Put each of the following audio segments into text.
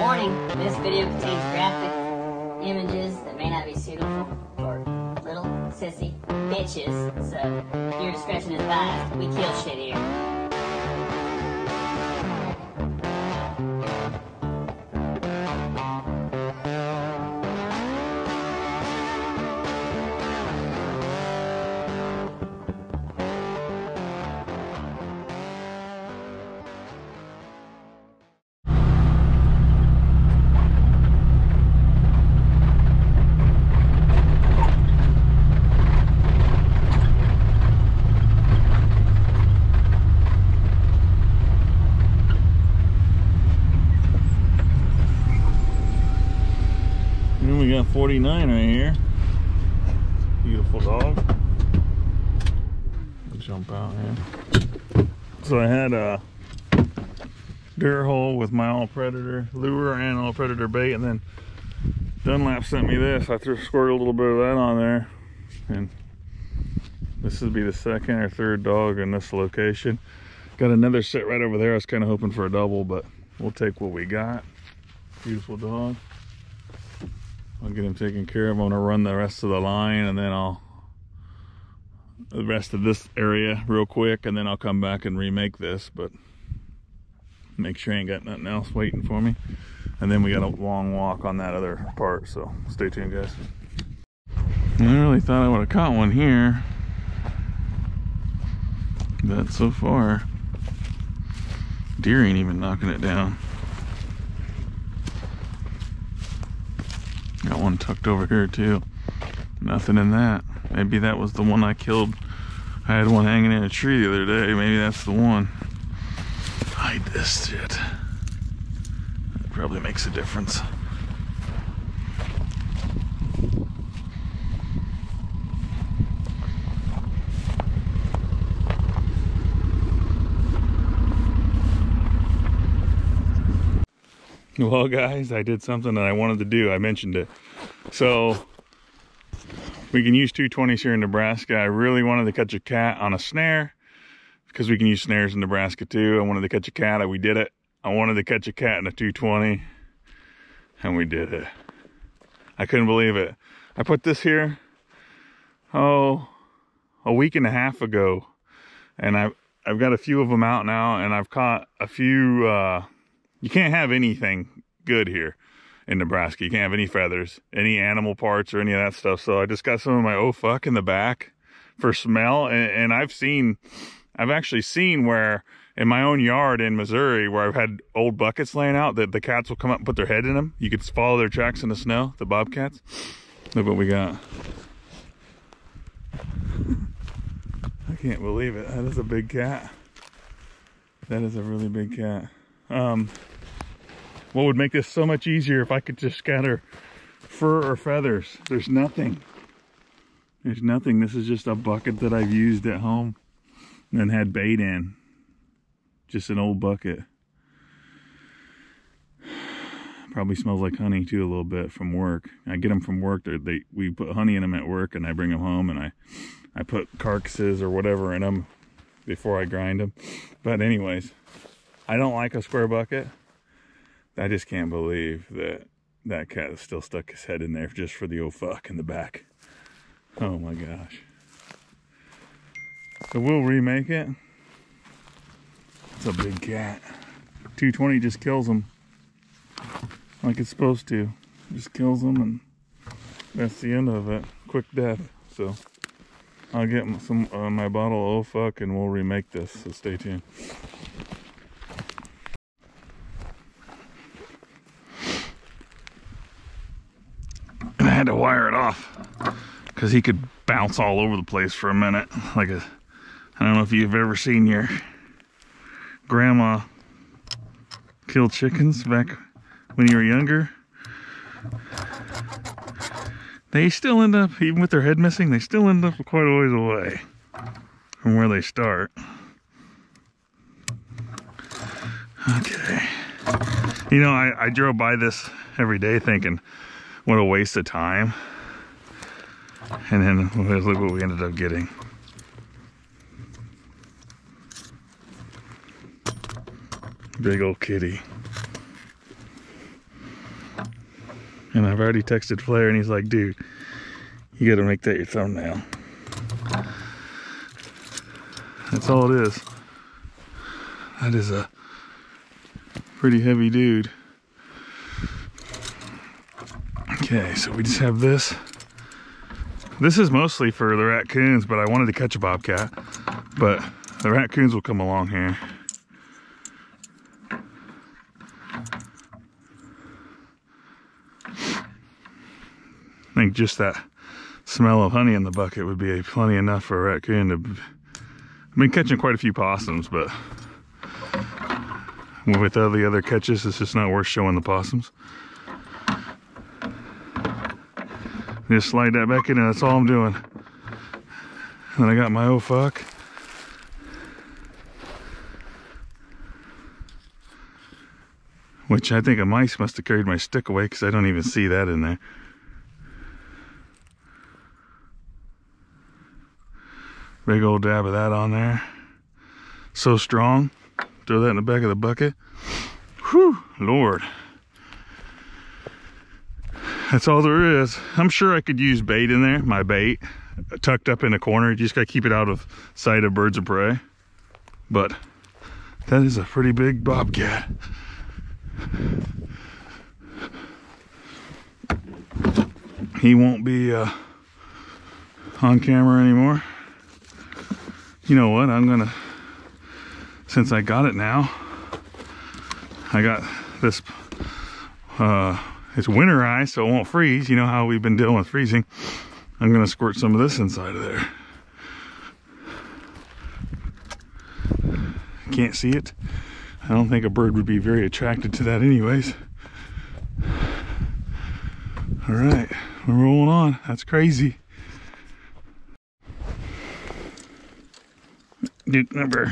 Warning, this video contains graphic images that may not be suitable for little sissy bitches, so your discretion is advised. We kill shit here. We got 49 right here. Beautiful dog. Jump out here. So I had a dirt hole with my all predator lure and all predator bait, and then Dunlap sent me this. I squirted a little bit of that on there, and this would be the second or third dog in this location. Got another set right over there. I was kind of hoping for a double, but we'll take what we got. Beautiful dog. I'll get him taken care of. I'm gonna run the rest of the line, and then the rest of this area real quick, and then I'll come back and remake this, but make sure I ain't got nothing else waiting for me. And then we got a long walk on that other part, so stay tuned, guys. I really thought I would have caught one here, but so far deer ain't even knocking it down. Got one tucked over here too. Nothing in that. Maybe that was the one I killed. I had one hanging in a tree the other day. Maybe that's the one. Hide this shit. That probably makes a difference. Well, guys, I did something that I wanted to do. I mentioned it. So we can use 220s here in Nebraska. I really wanted to catch a cat on a snare because we can use snares in Nebraska too. I wanted to catch a cat. We did it. I wanted to catch a cat in a 220, and we did it. I couldn't believe it. I put this here, oh, a week and a half ago, and I've got a few of them out now, and I've caught a few. You can't have anything good here in Nebraska. You can't have any feathers, any animal parts, or any of that stuff. So I just got some of my oh fuck in the back for smell. And I've actually seen where in my own yard in Missouri, where I've had old buckets laying out, that the cats will come up and put their head in them. You could follow their tracks in the snow, the bobcats. Look what we got. I can't believe it. That is a big cat. That is a really big cat. What would make this so much easier if I could just scatter fur or feathers. There's nothing. There's nothing. This is just a bucket that I've used at home and had bait in. Just an old bucket. Probably smells like honey too a little bit from work. I get them from work. We put honey in them at work, and I bring them home, and I put carcasses or whatever in them before I grind them. But anyways, I don't like a square bucket. I just can't believe that that cat has still stuck his head in there just for the old fuck in the back. Oh my gosh. So we'll remake it. It's a big cat. 220 just kills them like it's supposed to. Just kills them, and that's the end of it. Quick death. So I'll get some my bottle of oh fuck, and we'll remake this. So stay tuned. To wire it off because he could bounce all over the place for a minute. I don't know if you've ever seen your grandma kill chickens back when you were younger. They still end up, even with their head missing, they still end up quite a ways away from where they start. Okay. You know, I drove by this every day thinking, what a waste of time. And then look what we ended up getting. Big old kitty. And I've already texted Flair and he's like, dude, you gotta make that your thumbnail. That's all it is. That is a pretty heavy dude. Okay, so we just have this. This is mostly for the raccoons, but I wanted to catch a bobcat. But the raccoons will come along here. I think just that smell of honey in the bucket would be plenty enough for a raccoon to... I've been catching quite a few possums, but with all the other catches, it's just not worth showing the possums. Just slide that back in and that's all I'm doing. And then I got my oh fuck. Which I think a mice must have carried my stick away because I don't even see that in there. Big old dab of that on there. So strong. Throw that in the back of the bucket. Whew, Lord. That's all there is. I'm sure I could use bait in there, my bait, tucked up in a corner. You just gotta keep it out of sight of birds of prey. But that is a pretty big bobcat. He won't be on camera anymore. You know what, I'm gonna, since I got it now, I got this, it's winterized, so it won't freeze. You know how we've been dealing with freezing. I'm gonna squirt some of this inside of there. Can't see it. I don't think a bird would be very attracted to that anyways. All right, we're rolling on. That's crazy. Duke number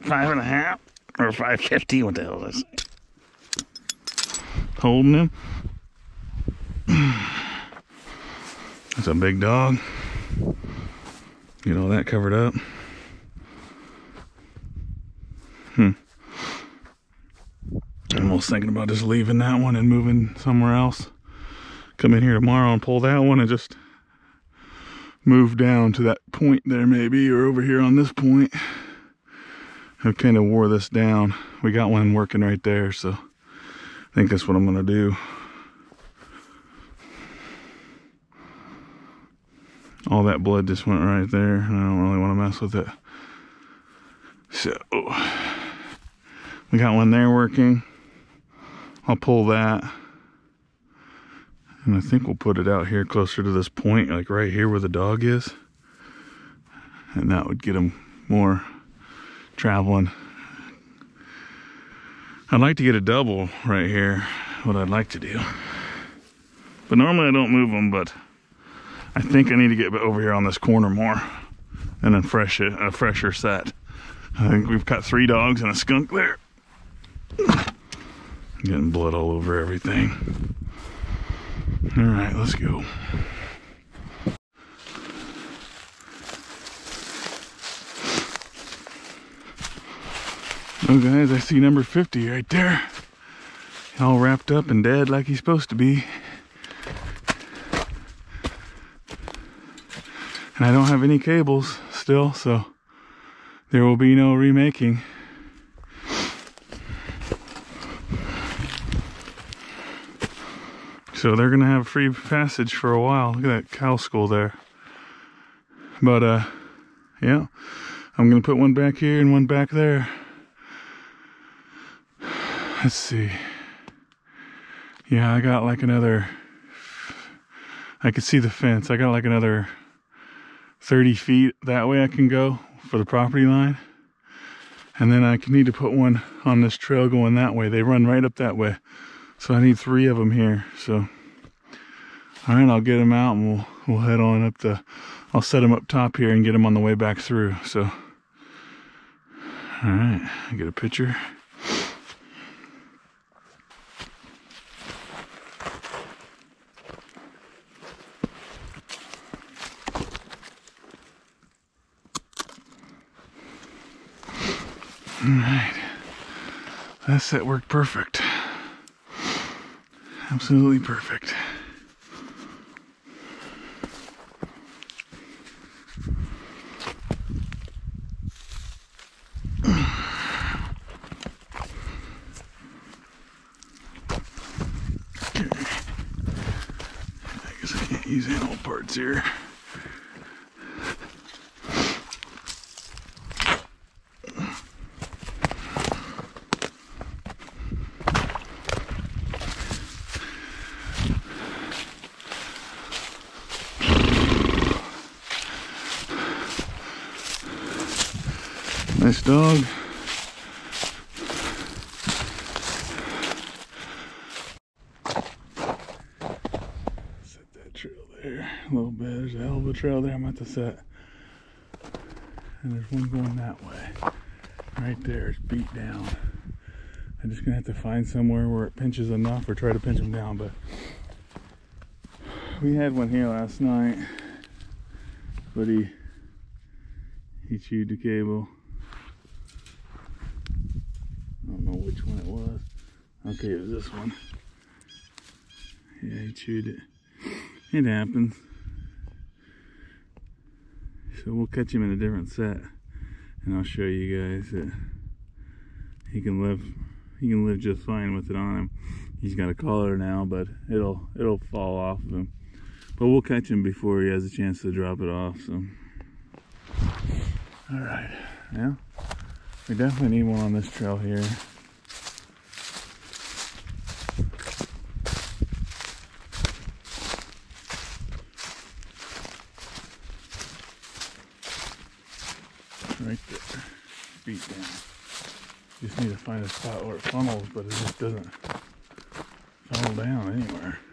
5.5 or 550, what the hell is it? Holding him. That's a big dog. Get all that covered up. I'm almost thinking about just leaving that one and moving somewhere else. Come in here tomorrow and pull that one and just move down to that point there maybe, or over here on this point. I've kind of wore this down. We got one working right there, so I think that's what I'm gonna do. All that blood just went right there, and I don't really want to mess with it. So, we got one there working. I'll pull that. And I think we'll put it out here closer to this point, like right here where the dog is. And that would get him more traveling. I'd like to get a double right here, what I'd like to do. But normally I don't move them, but I think I need to get over here on this corner more and then fresh it, a fresher set. I think we've got 3 dogs and a skunk there. Getting blood all over everything. All right, let's go. Oh guys, I see number 50 right there. All wrapped up and dead like he's supposed to be. And I don't have any cables still, so there will be no remaking. So they're gonna have free passage for a while. Look at that cow skull there. But yeah, I'm gonna put one back here and one back there. Let's see. Yeah, I got like another, I could see the fence. I got like another 30 feet that way I can go for the property line, and then I need to put one on this trail going that way. They run right up that way, so I need 3 of them here. So all right, I'll get them out and we'll head on up the, I'll set them up top here and get them on the way back through. So all right, I get a picture. Alright, that set worked perfect. Absolutely perfect. using all parts here. Nice dog. Set that trail there a little bit. There's a hell of a trail there I'm about to set. And there's one going that way. Right there, it's beat down. I'm just gonna have to find somewhere where it pinches enough or try to pinch them down, but we had one here last night, but he chewed the cable. I don't know which one it was. Okay, it was this one. Yeah, he chewed it. It happens. So we'll catch him in a different set, and I'll show you guys that he can live just fine with it on him. He's got a collar now, but it'll fall off of him. But we'll catch him before he has a chance to drop it off. So, all right, yeah. We definitely need one on this trail here. Right there, beat down. Just need to find a spot where it funnels, but it just doesn't funnel down anywhere.